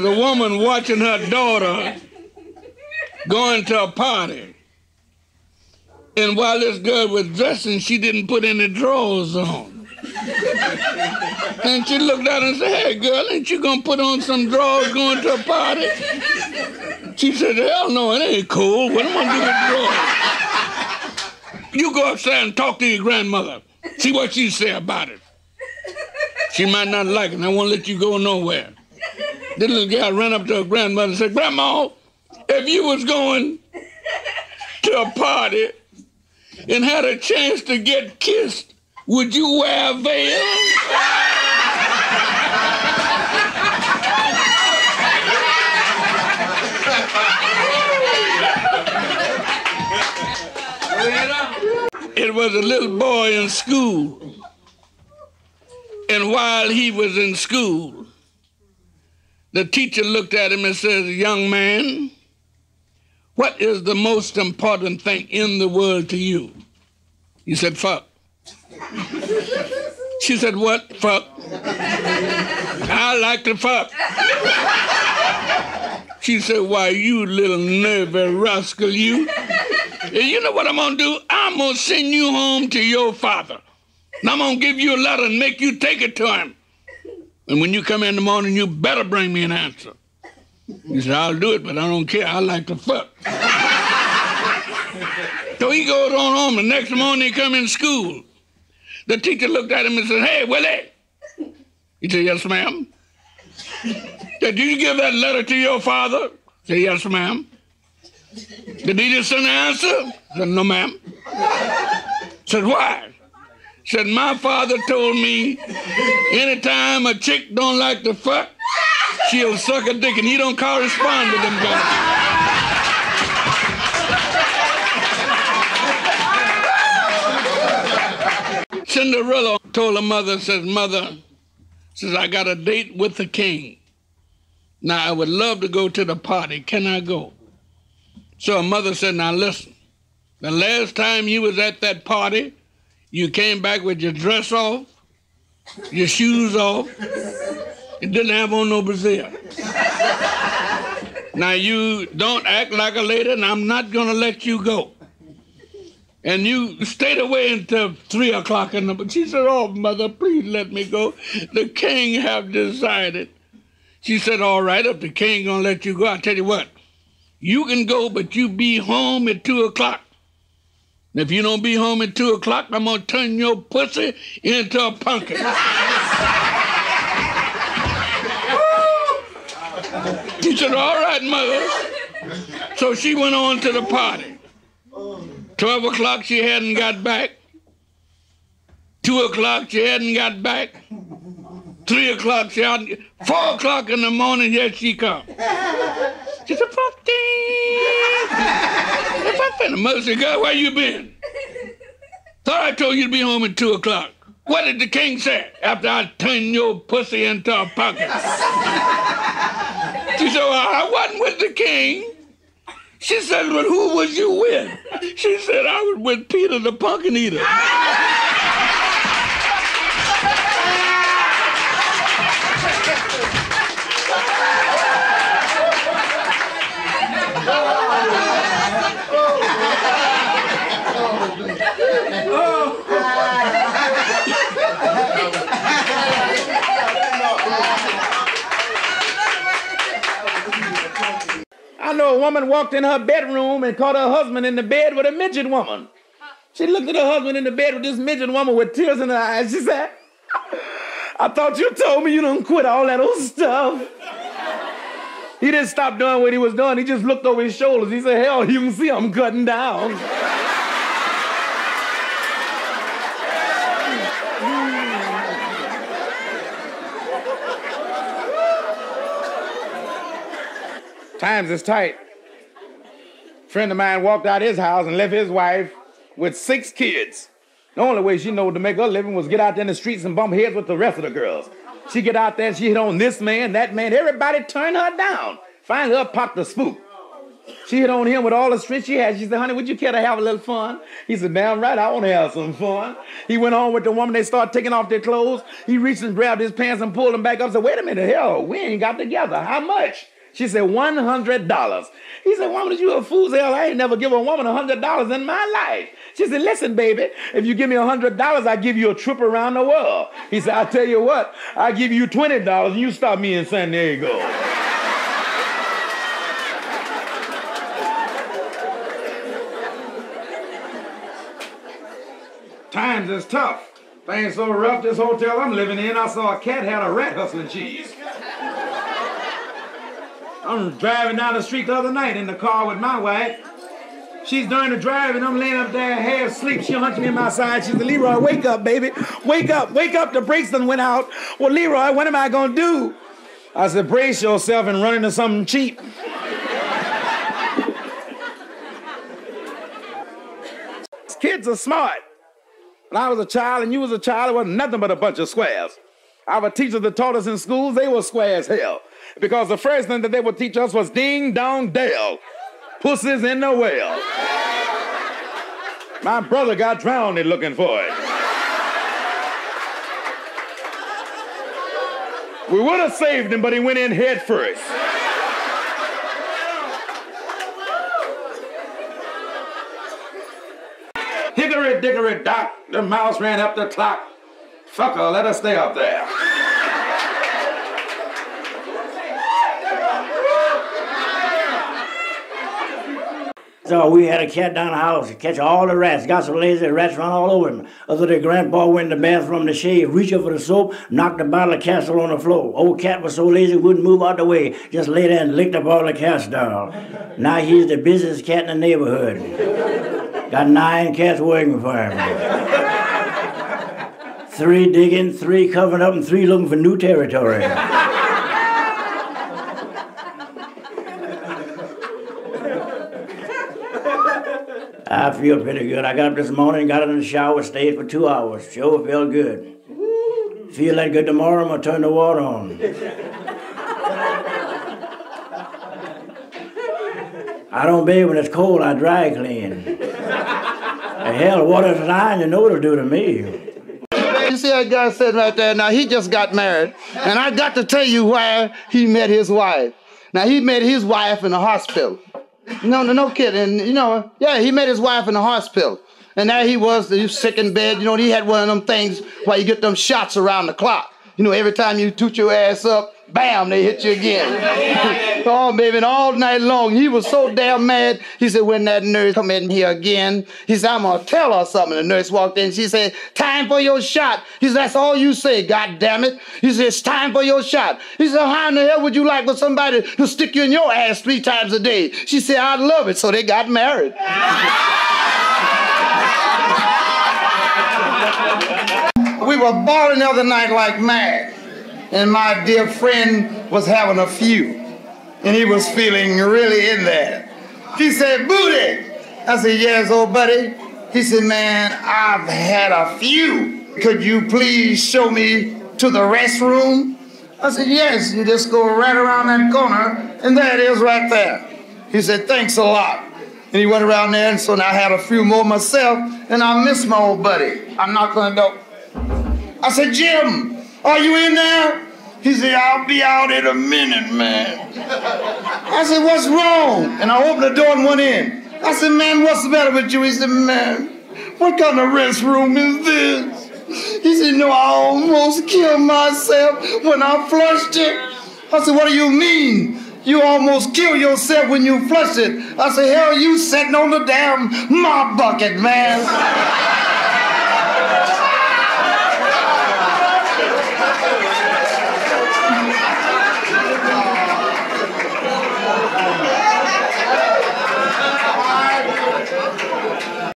was a woman watching her daughter going to a party. And while this girl was dressing, she didn't put any drawers on. And she looked out and said, "Hey, girl, ain't you going to put on some drawers going to a party?" She said, "Hell no, it ain't cool. What am I going to do with drawers? You go upstairs and talk to your grandmother. See what she say about it. She might not like it, I won't let you go nowhere." This little girl ran up to her grandmother and said, "Grandma, if you was going to a party and had a chance to get kissed, would you wear a veil?" It was a little boy in school. And while he was in school, the teacher looked at him and says, "Young man, what is the most important thing in the world to you?" He said, "Fuck." She said, "What? Fuck?" "I like to fuck." She said, "Why, you little nervy rascal, you. And you know what I'm going to do? I'm going to send you home to your father. And I'm going to give you a letter and make you take it to him. And when you come in the morning, you better bring me an answer." He said, "I'll do it, but I don't care. I like to fuck." So he goes on home. The next morning, he come in school. The teacher looked at him and said, "Hey, Willie." He said, "Yes, ma'am." "Did you give that letter to your father?" He said, "Yes, ma'am." "Did he just send an answer?" He said, "No, ma'am." Said, "Why?" Said, "My father told me anytime a chick don't like to fuck, she'll suck a dick, and he don't correspond with them guys." Cinderella told her mother, says, "Mother, says I got a date with the king. Now, I would love to go to the party. Can I go?" So her mother said, "Now, listen, the last time you was at that party, you came back with your dress off, your shoes off, and didn't have on no brassiere. Now you don't act like a lady, and I'm not going to let you go. And you stayed away until 3 o'clock in the morning." She said, "Oh, mother, please let me go. The king have decided." She said, "All right, if the king going to let you go, I'll tell you what. You can go, but you be home at 2 o'clock. If you don't be home at 2 o'clock, I'm going to turn your pussy into a pumpkin." She said, "All right, mother." So she went on to the party. 12 o'clock, she hadn't got back. 2 o'clock, she hadn't got back. 3 o'clock, she hadn't. 4 o'clock in the morning, here she come. She said, "Pumpkin." The mother said, "God, where you been? Thought I told you to be home at 2 o'clock. What did the king say? After I turned your pussy into a pumpkin." She said, "I wasn't with the king." She said, "But who was you with?" She said, "I was with Peter the pumpkin eater." I know a woman walked in her bedroom and caught her husband in the bed with a midget woman. She looked at her husband in the bed with this midget woman with tears in her eyes. She said, "I thought you told me you done quit all that old stuff." He didn't stop doing what he was doing. He just looked over his shoulders. He said, "Hell, you can see I'm cutting down." Times is tight. A friend of mine walked out his house and left his wife with 6 kids. The only way she knew to make her living was get out there in the streets and bump heads with the rest of the girls. She get out there and she hit on this man, that man. Everybody turned her down. Finally, up popped the spook. She hit on him with all the strength she had. She said, honey, would you care to have a little fun? He said, damn right, I want to have some fun. He went on with the woman. They started taking off their clothes. He reached and grabbed his pants and pulled them back up. Said, wait a minute, hell, we ain't got together. How much? She said, $100. He said, woman, you a fool's hell. I ain't never give a woman $100 in my life. She said, listen, baby, if you give me $100, I give you a trip around the world. He said, I tell you what, I give you $20 and you stop me in San Diego. Times is tough. Things so rough, this hotel I'm living in, I saw a cat had a rat hustling cheese. I'm driving down the street the other night in the car with my wife. She's during the drive and I'm laying up there half asleep. She hunched me in my side. She said, Leroy, wake up, baby. Wake up, wake up. The brakes done went out. Well, Leroy, what am I going to do? I said, brace yourself and run into something cheap. Kids are smart. When I was a child and you was a child, it wasn't nothing but a bunch of squares. Our teachers that taught us in schools, they were square as hell. Because the first thing that they would teach us was ding, dong, dell. Pussies in the well. My brother got drowned looking for it. We would have saved him, but he went in head first. Hickory dickory dock, the mouse ran up the clock. Fuck her, let her stay up there. So we had a cat down the house, catch all the rats, got so lazy, the rats run all over him. Other day, Grandpa went in the bathroom to shave, reached up for the soap, knocked a bottle of Castle on the floor. Old cat was so lazy, wouldn't move out the way, just lay there and licked up all the cats down. Now he's the busiest cat in the neighborhood. Got 9 cats working for him. 3 digging, 3 covering up, and 3 looking for new territory. I feel pretty good. I got up this morning, got in the shower, stayed for 2 hours. Sure felt good. Feel that good tomorrow, I'm gonna turn the water on. I don't bathe when it's cold, I dry clean. The hell, water's an iron, you know what it'll do to me. You see that guy sitting right there, now he just got married. And I got to tell you where he met his wife. Now he met his wife in a hospital. No kidding. And, you know, yeah, he met his wife in the hospital. And there he was sick in bed. You know, he had one of them things where you get them shots around the clock. You know, every time you toot your ass up, bam, they hit you again. Oh, baby, and all night long, he was so damn mad. He said, when that nurse come in here again, he said, I'm going to tell her something. The nurse walked in. She said, time for your shot. He said, that's all you say, God damn it. He said, it's time for your shot. He said, how in the hell would you like for somebody to stick you in your ass 3 times a day? She said, I love it. So they got married. We were balling the other night like mad. And my dear friend was having a few. And he was feeling really in there. He said, booty. I said, yes, old buddy. He said, man, I've had a few. Could you please show me to the restroom? I said, yes. You just go right around that corner. And there it is right there. He said, thanks a lot. And he went around there. And so now I had a few more myself. And I miss my old buddy. I'm not going to know. I said, Jim, are you in there? He said, I'll be out in a minute, man. I said, what's wrong? And I opened the door and went in. I said, man, what's the matter with you? He said, man, what kind of restroom is this? He said, no, I almost killed myself when I flushed it. I said, what do you mean? You almost kill yourself when you flush it. I said, hell, you sitting on the damn mop bucket, man.